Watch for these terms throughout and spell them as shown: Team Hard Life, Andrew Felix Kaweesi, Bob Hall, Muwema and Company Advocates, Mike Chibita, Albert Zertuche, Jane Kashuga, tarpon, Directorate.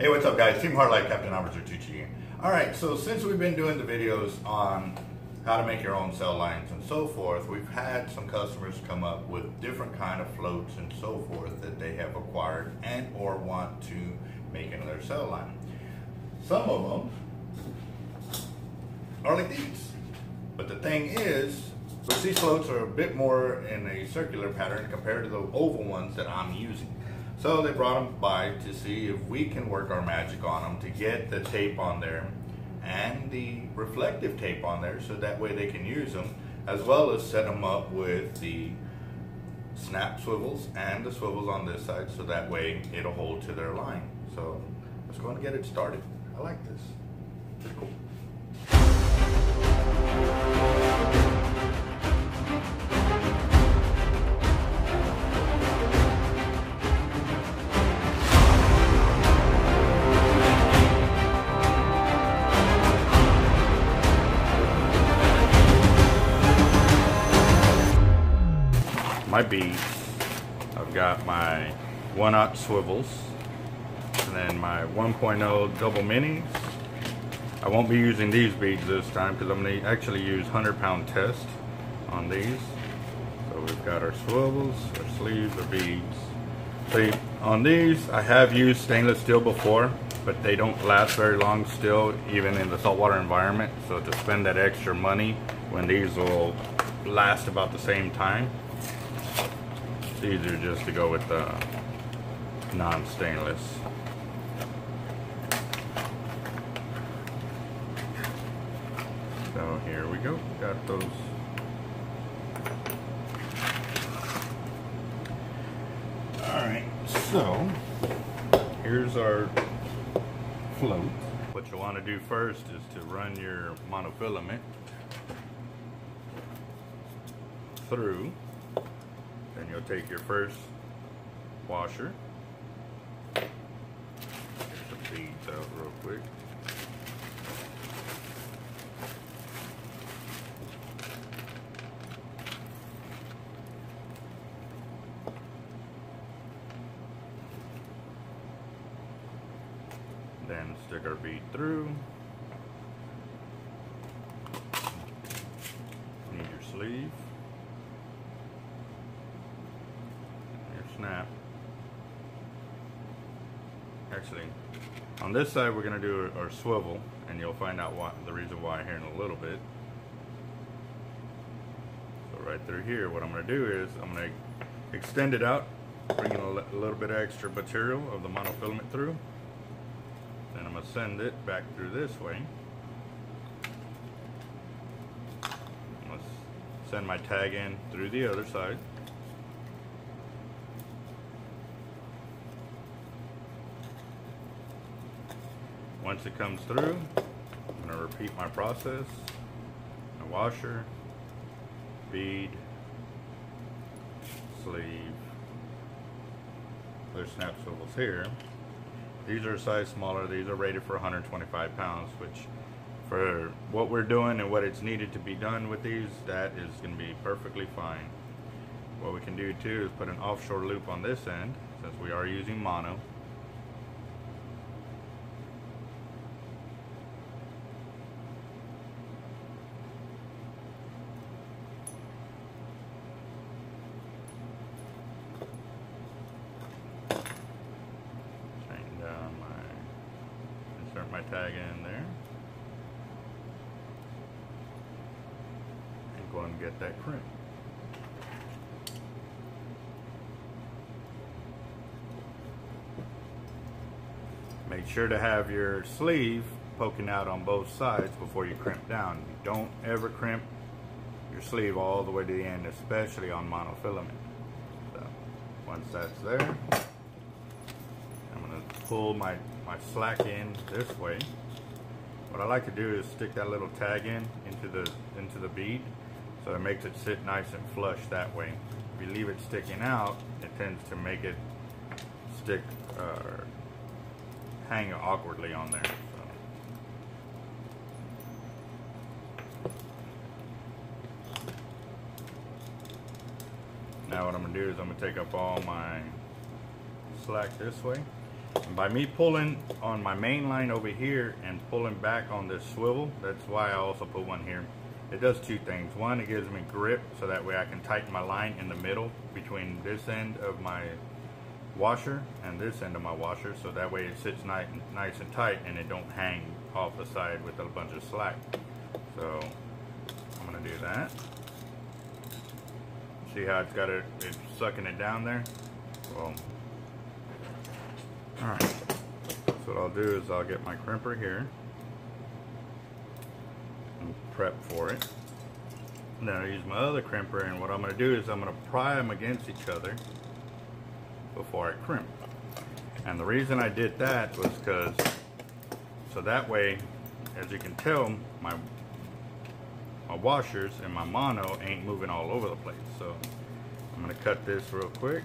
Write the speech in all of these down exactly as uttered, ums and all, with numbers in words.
Hey, what's up guys? Team Hard Life, Captain Albert Zertuche again. Alright, so since we've been doing the videos on how to make your own cell lines and so forth, we've had some customers come up with different kind of floats and so forth that they have acquired and or want to make into their cell line. Some of them are like these. But the thing is, but these floats are a bit more in a circular pattern compared to the oval ones that I'm using. So they brought them by to see if we can work our magic on them to get the tape on there and the reflective tape on there so that way they can use them, as well as set them up with the snap swivels and the swivels on this side so that way it'll hold to their line. So let's go and get it started. I like this. It's cool. My beads, I've got my one aught swivels and then my one point oh double minis. I won't be using these beads this time because I'm going to actually use one hundred pound test on these. So we've got our swivels, our sleeves, our beads. See, on these I have used stainless steel before, but they don't last very long still, even in the saltwater environment. So to spend that extra money when these will last about the same time, it's easier just to go with the uh, non-stainless. So here we go, got those. Alright, so here's our float. What you want to do first is to run your monofilament through. Then you'll take your first washer. Get the beads out real quick. Then stick our bead through. You need your sleeve. Snap. Actually, on this side we're going to do our swivel, and you'll find out why, the reason why here in a little bit. So right through here, what I'm going to do is I'm going to extend it out, bring in a little bit of extra material of the monofilament through. Then I'm going to send it back through this way. I'm going to send my tag in through the other side. Once it comes through, I'm going to repeat my process. A washer, bead, sleeve. There's snap swivels here. These are a size smaller. These are rated for one hundred twenty-five pounds, which for what we're doing and what it's needed to be done with these, that is going to be perfectly fine. What we can do too is put an offshore loop on this end, since we are using mono. My tag in there and go and get that crimp. Make sure to have your sleeve poking out on both sides before you crimp down. You don't ever crimp your sleeve all the way to the end, especially on monofilament. So once that's there, I'm going to pull my my slack in this way. What I like to do is stick that little tag in into the into the bead, so it makes it sit nice and flush that way. If you leave it sticking out, it tends to make it stick uh, hang awkwardly on there. So. Now what I'm gonna do is I'm gonna take up all my slack this way. And by me pulling on my main line over here and pulling back on this swivel, that's why I also put one here. It does two things. One, it gives me grip so that way I can tighten my line in the middle between this end of my washer and this end of my washer, so that way it sits nice and tight and it don't hang off the side with a bunch of slack. So I'm gonna do that. See how it's got it, it's sucking it down there? Well, all right, so what I'll do is I'll get my crimper here and prep for it. Then I'll use my other crimper, and what I'm gonna do is I'm gonna pry them against each other before I crimp. And the reason I did that was because, so that way, as you can tell, my my washers and my mono ain't moving all over the place. So I'm gonna cut this real quick.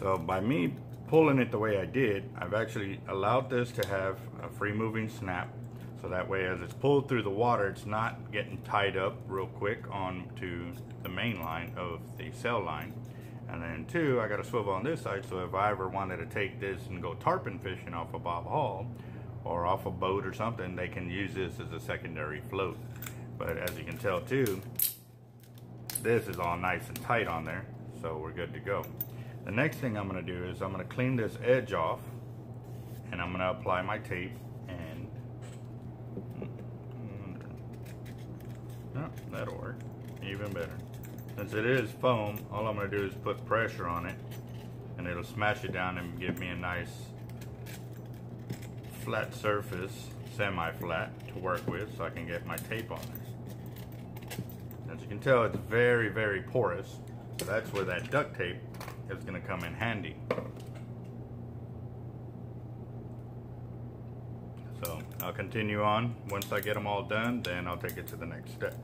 So by me pulling it the way I did, I've actually allowed this to have a free moving snap. So that way as it's pulled through the water, it's not getting tied up real quick onto the main line of the cell line. And then two, I got a swivel on this side, so if I ever wanted to take this and go tarpon fishing off of Bob Hall or off a boat or something, they can use this as a secondary float. But as you can tell too, this is all nice and tight on there, so we're good to go. The next thing I'm going to do is I'm going to clean this edge off, and I'm going to apply my tape, and oh, that'll work even better. Since it is foam, all I'm going to do is put pressure on it, and it'll smash it down and give me a nice flat surface, semi-flat, to work with so I can get my tape on there. As you can tell, it's very, very porous, so that's where that duct tape is going to come in handy. So I'll continue on. Once I get them all done, then I'll take it to the next step.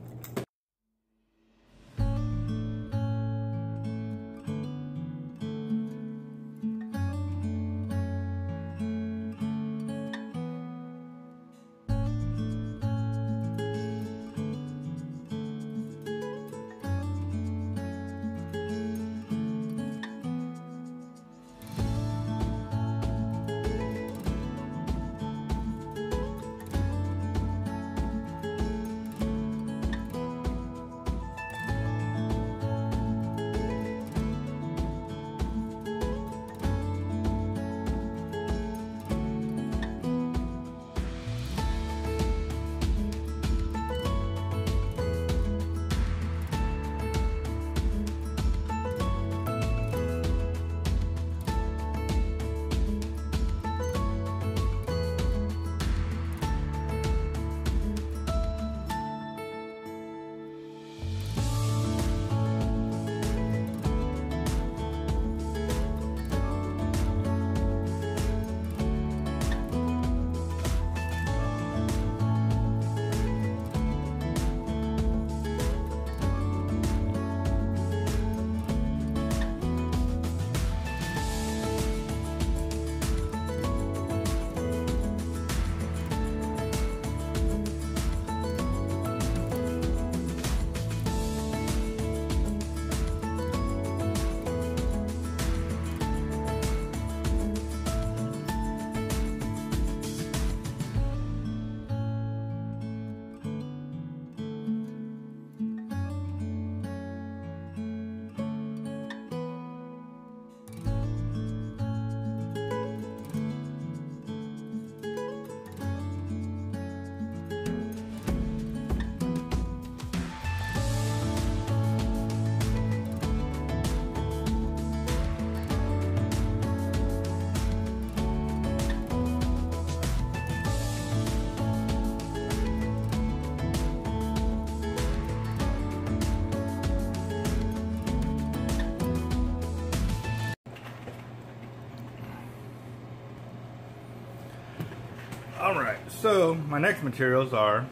Alright, so my next materials are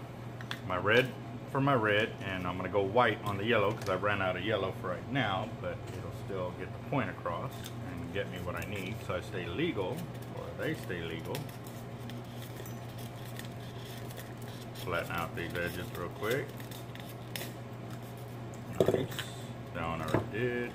my red for my red, and I'm going to go white on the yellow because I ran out of yellow for right now, but it'll still get the point across and get me what I need so I stay legal, or they stay legal. Flatten out these edges real quick. Nice. That one I already did.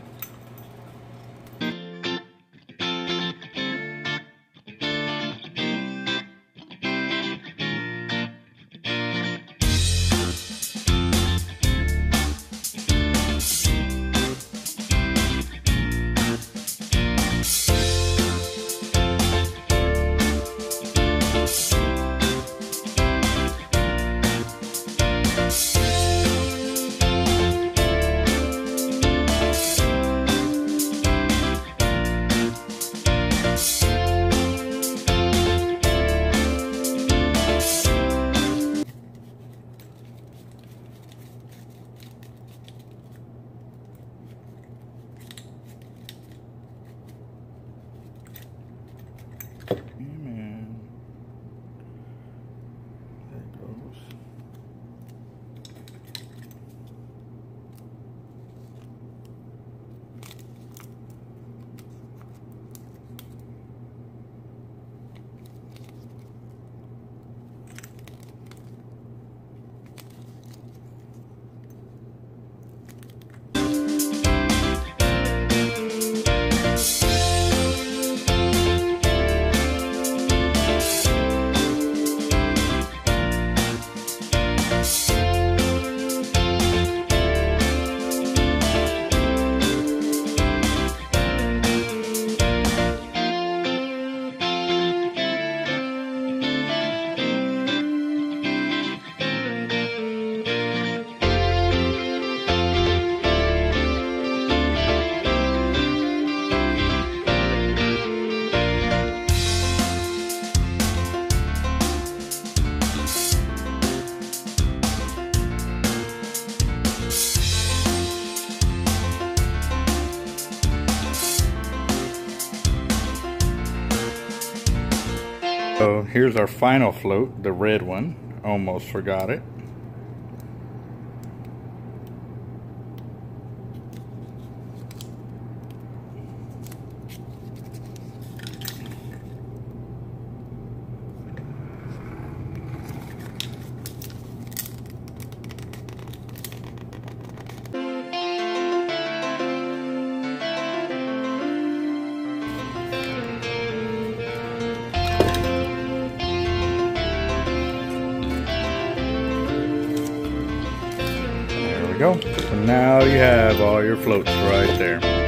So here's our final float, the red one. Almost forgot it. Go. So now you have all your floats right there.